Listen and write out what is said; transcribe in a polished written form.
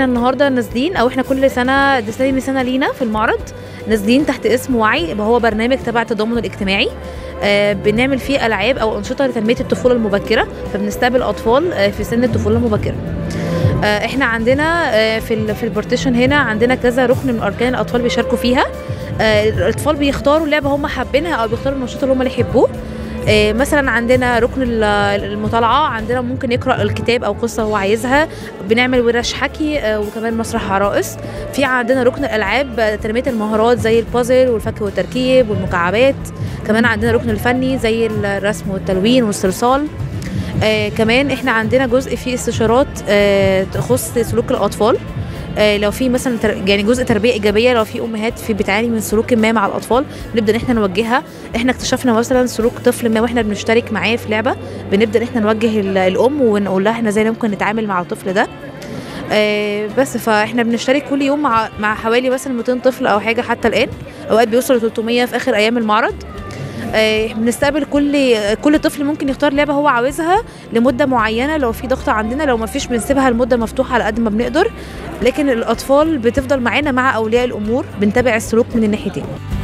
احنا النهارده نازلين، او احنا كل سنه دي تاني سنه لينا في المعرض نازلين تحت اسم وعي، هو برنامج تبع التضامن الاجتماعي. بنعمل فيه العاب او انشطه لتنميه الطفوله المبكره، فبنستقبل اطفال في سن الطفوله المبكره. احنا عندنا في البارتيشن هنا عندنا كذا ركن من اركان الاطفال بيشاركوا فيها. الاطفال بيختاروا لعبه هم حابينها او بيختاروا النشاط اللي هم اللي يحبوه. مثلا عندنا ركن المطالعه، عندنا ممكن يقرا الكتاب او قصه هو عايزها، بنعمل ورش حكي وكمان مسرح عرائس. في عندنا ركن الالعاب تنميه المهارات زي البازل والفك والتركيب والمكعبات، كمان عندنا ركن الفني زي الرسم والتلوين والصلصال. كمان احنا عندنا جزء فيه استشارات تخص سلوك الاطفال، لو في مثلا يعني جزء تربيه ايجابيه، لو في امهات في بتعاني من سلوك ما مع الاطفال بنبدا احنا نوجهها. احنا اكتشفنا مثلا سلوك طفل ما واحنا بنشترك معاه في لعبه، بنبدا احنا نوجه الام ونقول لها احنا ازاي ممكن نتعامل مع الطفل ده. بس فاحنا بنشترك كل يوم مع حوالي مثلا 200 طفل او حاجه، حتى الان اوقات بيوصل ل 300 في اخر ايام المعرض. بنستقبل كل طفل ممكن يختار لعبه هو عاوزها لمده معينه، لو في ضغط عندنا لو ما فيش بنسيبها المده مفتوحه على قد ما بنقدر، لكن الاطفال بتفضل معانا مع اولياء الامور، بنتابع السلوك من الناحيتين.